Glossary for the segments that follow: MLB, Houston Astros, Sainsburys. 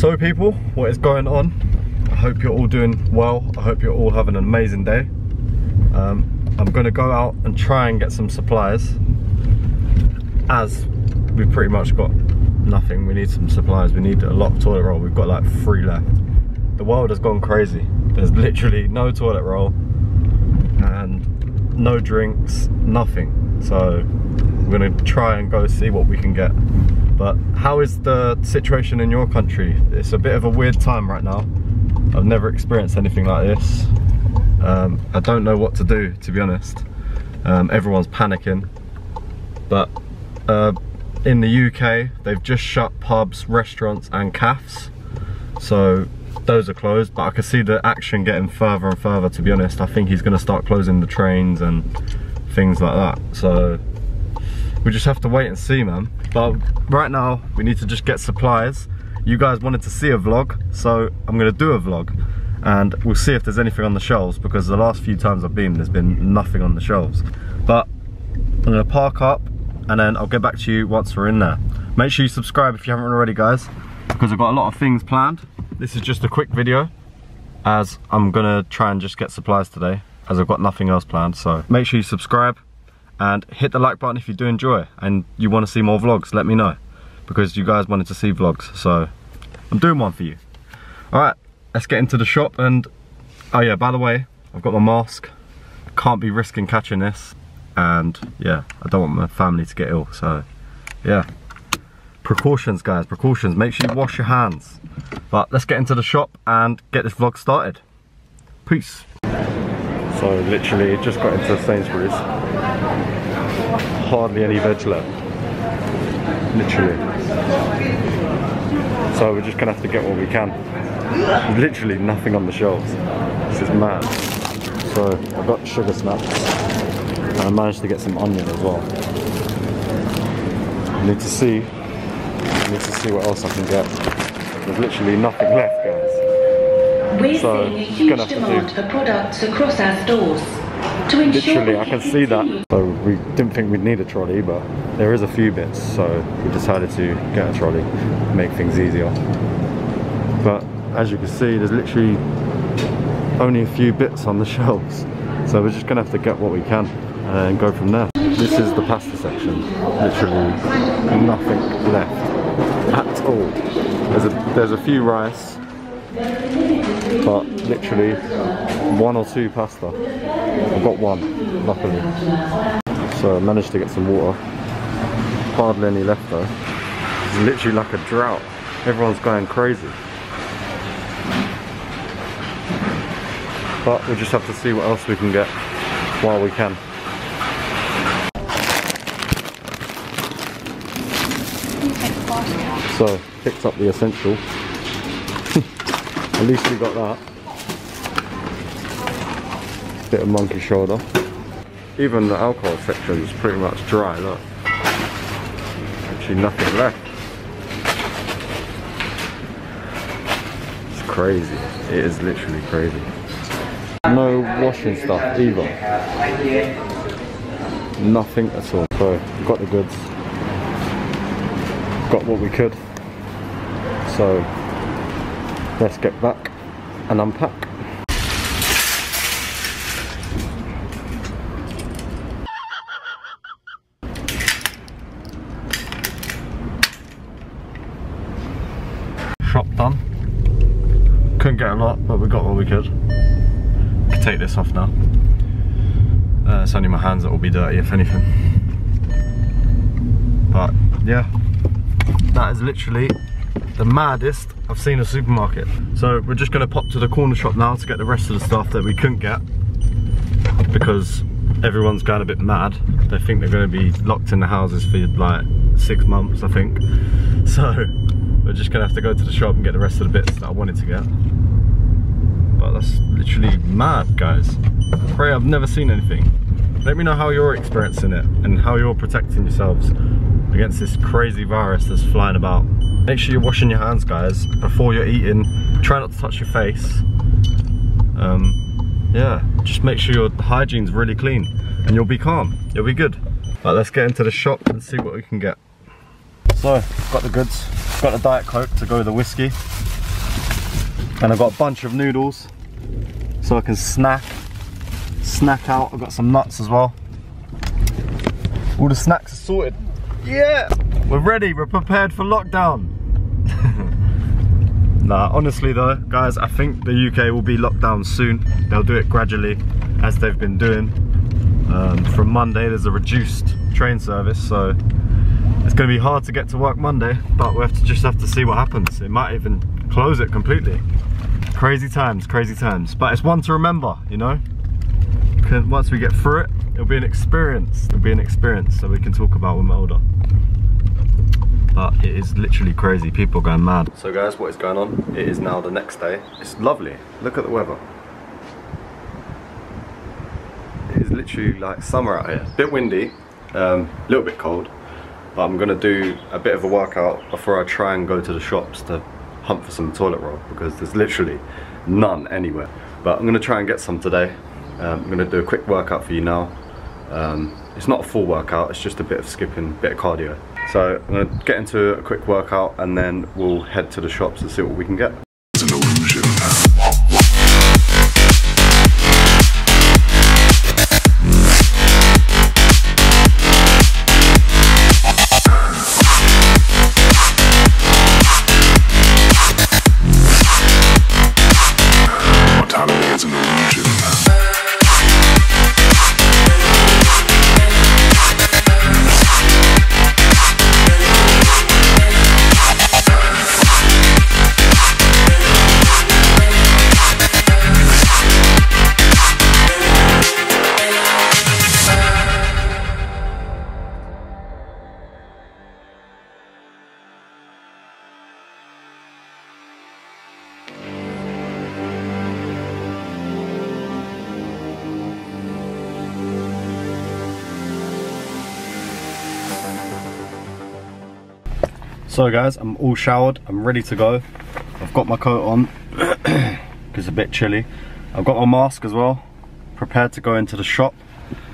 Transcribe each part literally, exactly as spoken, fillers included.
So people, what is going on? I hope you're all doing well. I hope you're all having an amazing day. Um, I'm gonna go out and try and get some supplies, as we've pretty much got nothing. We need some supplies. We need a lot of toilet roll. We've got like three left. The world has gone crazy. There's literally no toilet roll and no drinks, nothing. So we're gonna try and go see what we can get. But how is the situation in your country? It's a bit of a weird time right now. I've never experienced anything like this. Um, I don't know what to do, to be honest. Um, everyone's panicking. But uh, in the U K, they've just shut pubs, restaurants and cafes. So those are closed, but I can see the action getting further and further, to be honest. I think he's gonna start closing the trains and things like that. So we just have to wait and see, man. But right now, we need to just get supplies. You guys wanted to see a vlog, so I'm gonna do a vlog. And we'll see if there's anything on the shelves, because the last few times I've been, there's been nothing on the shelves. But I'm gonna park up and then I'll get back to you once we're in there. Make sure you subscribe if you haven't already, guys, because I've got a lot of things planned. This is just a quick video, as I'm gonna try and just get supplies today, as I've got nothing else planned. So make sure you subscribe and hit the like button if you do enjoy and you wanna see more vlogs. Let me know, because you guys wanted to see vlogs, so I'm doing one for you. All right. Let's get into the shop. And oh yeah, by the way, I've got my mask. Can't be risking catching this, and yeah, I don't want my family to get ill, so yeah, precautions guys, precautions. Make sure you wash your hands. But let's get into the shop and get this vlog started. Peace. So literally just got into Sainsbury's. Hardly any veg left, literally, so we're just gonna have to get what we can. Literally nothing on the shelves. This is mad. So I got sugar snaps and I managed to get some onion as well. I need to see I need to see what else I can get. There's literally nothing left, guys. We're so seeing a huge demand for products across our stores. To ensure literally I can see that. So we didn't think we'd need a trolley, but there is a few bits, so we decided to get a trolley, make things easier. But as you can see, there's literally only a few bits on the shelves, so we're just gonna have to get what we can and go from there. This is the pasta section. Literally nothing left at all. There's a, there's a few rice, but literally one or two pasta. I've got one, luckily. So I managed to get some water. Hardly any left though. It's literally like a drought. Everyone's going crazy. But we'll just have to see what else we can get while we can. So, picked up the essential. At least we got that. Bit of monkey shoulder. Even the alcohol section is pretty much dry, look. Actually nothing left. It's crazy. It is literally crazy. No washing stuff either. Nothing at all. So we've got the goods. Got what we could. So let's get back and unpack. Shop done. Couldn't get a lot, but we got what we could. Take this off now. Uh, it's only my hands that will be dirty, if anything. But yeah, that is literally the maddest I've seen a supermarket. So we're just going to pop to the corner shop now to get the rest of the stuff that we couldn't get, because everyone's going a bit mad. They think they're going to be locked in the houses for like six months, I think. So we're just going to have to go to the shop and get the rest of the bits that I wanted to get. But that's literally mad, guys. I pray I've never seen anything. Let me know how you're experiencing it and how you're protecting yourselves against this crazy virus that's flying about. Make sure you're washing your hands, guys, before you're eating. Try not to touch your face. Um, yeah, just make sure your hygiene's really clean and you'll be calm, you'll be good. Right, let's get into the shop and see what we can get. So, got the goods. Got a Diet Coke to go with the whiskey. And I've got a bunch of noodles so I can snack, snack out. I've got some nuts as well. All the snacks are sorted. Yeah, we're ready, we're prepared for lockdown. Nah, honestly though, guys, I think the U K will be locked down soon. They'll do it gradually, as they've been doing. Um, from Monday, there's a reduced train service, so it's gonna be hard to get to work Monday, but we have to just have to see what happens. It might even close it completely. Crazy times, crazy times. But it's one to remember, you know? Once we get through it, it'll be an experience. It'll be an experience that we can talk about when we're older. But it is literally crazy, people are going mad. So guys, what is going on? It is now the next day. It's lovely, look at the weather. It is literally like summer out here. A bit windy, um, a little bit cold, but I'm gonna do a bit of a workout before I try and go to the shops to hunt for some toilet roll, because there's literally none anywhere. But I'm gonna try and get some today. Um, I'm gonna do a quick workout for you now. Um, it's not a full workout, it's just a bit of skipping, a bit of cardio. So I'm gonna get into a quick workout and then we'll head to the shops and see what we can get. So guys, I'm all showered, I'm ready to go. I've got my coat on, because it's a bit chilly. I've got my mask as well, prepared to go into the shop,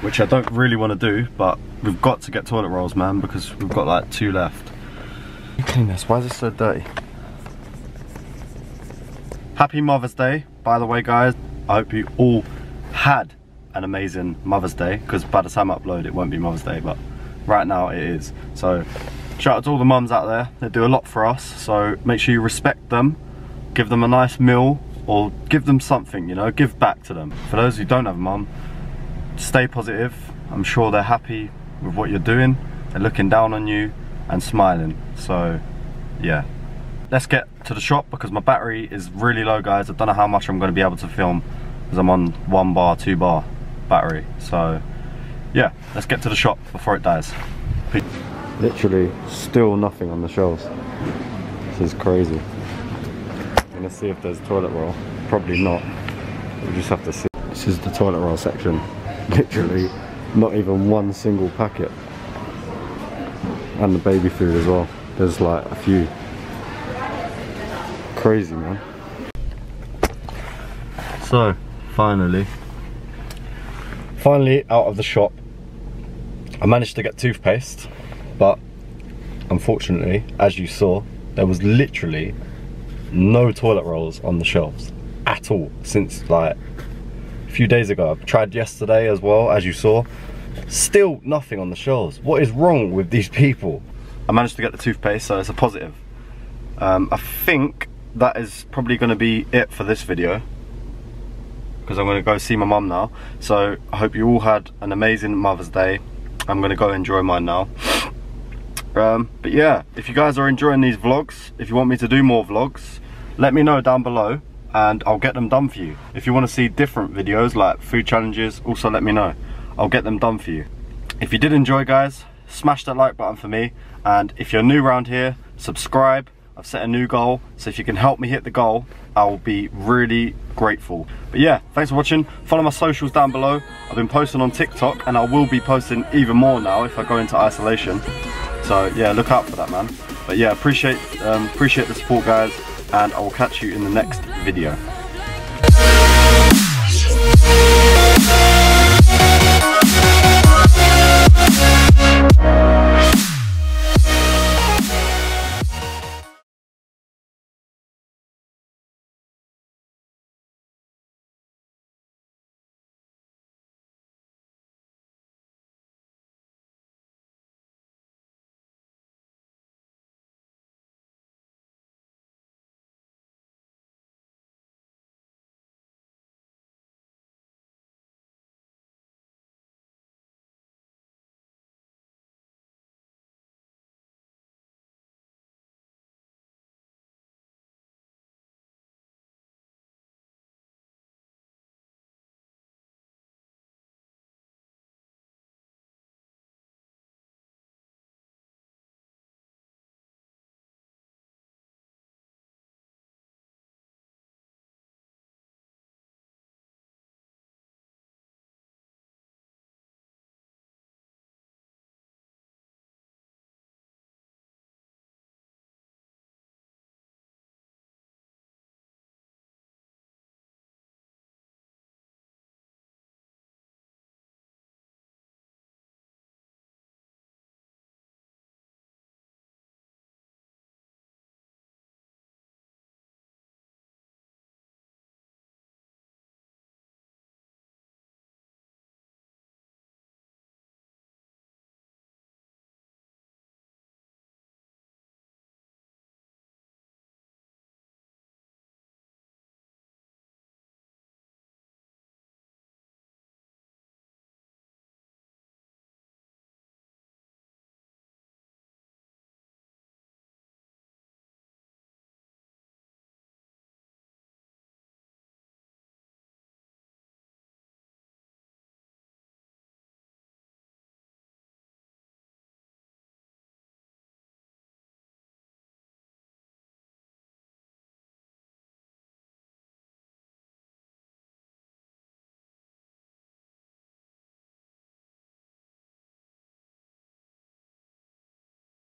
which I don't really want to do, but we've got to get toilet rolls, man, because we've got like two left. Clean this, why is it so dirty? Happy Mother's Day, by the way guys. I hope you all had an amazing Mother's Day, because by the time I upload it won't be Mother's Day, but right now it is. So. Shout out to all the mums out there, they do a lot for us, so make sure you respect them, give them a nice meal, or give them something, you know, give back to them. For those who don't have a mum, stay positive. I'm sure they're happy with what you're doing, they're looking down on you and smiling, so yeah. Let's get to the shop because my battery is really low guys, I don't know how much I'm going to be able to film because I'm on one bar, two bar battery, so yeah, let's get to the shop before it dies. Peace. Literally still nothing on the shelves. This is crazy. I'm gonna see if there's toilet roll. Probably not. We'll just have to see. This is the toilet roll section. Literally not even one single packet. And the baby food as well. There's like a few. Crazy, man. So, finally. Finally out of the shop. I managed to get toothpaste. But unfortunately, as you saw, there was literally no toilet rolls on the shelves at all since like a few days ago. I've tried yesterday as well, as you saw, still nothing on the shelves. What is wrong with these people? I managed to get the toothpaste, so it's a positive. Um, I think that is probably gonna be it for this video, because I'm gonna go see my mum now. So I hope you all had an amazing Mother's Day. I'm gonna go enjoy mine now. Um, but yeah, if you guys are enjoying these vlogs, if you want me to do more vlogs, let me know down below and I'll get them done for you. If you want to see different videos like food challenges, also let me know. I'll get them done for you. If you did enjoy guys, smash that like button for me, and if you're new around here, subscribe. I've set a new goal, so if you can help me hit the goal, I'll be really grateful. But yeah, thanks for watching. Follow my socials down below. I've been posting on TikTok and I will be posting even more now if I go into isolation. So yeah, look out for that, man. But yeah, appreciate um, appreciate the support, guys, and I will catch you in the next video.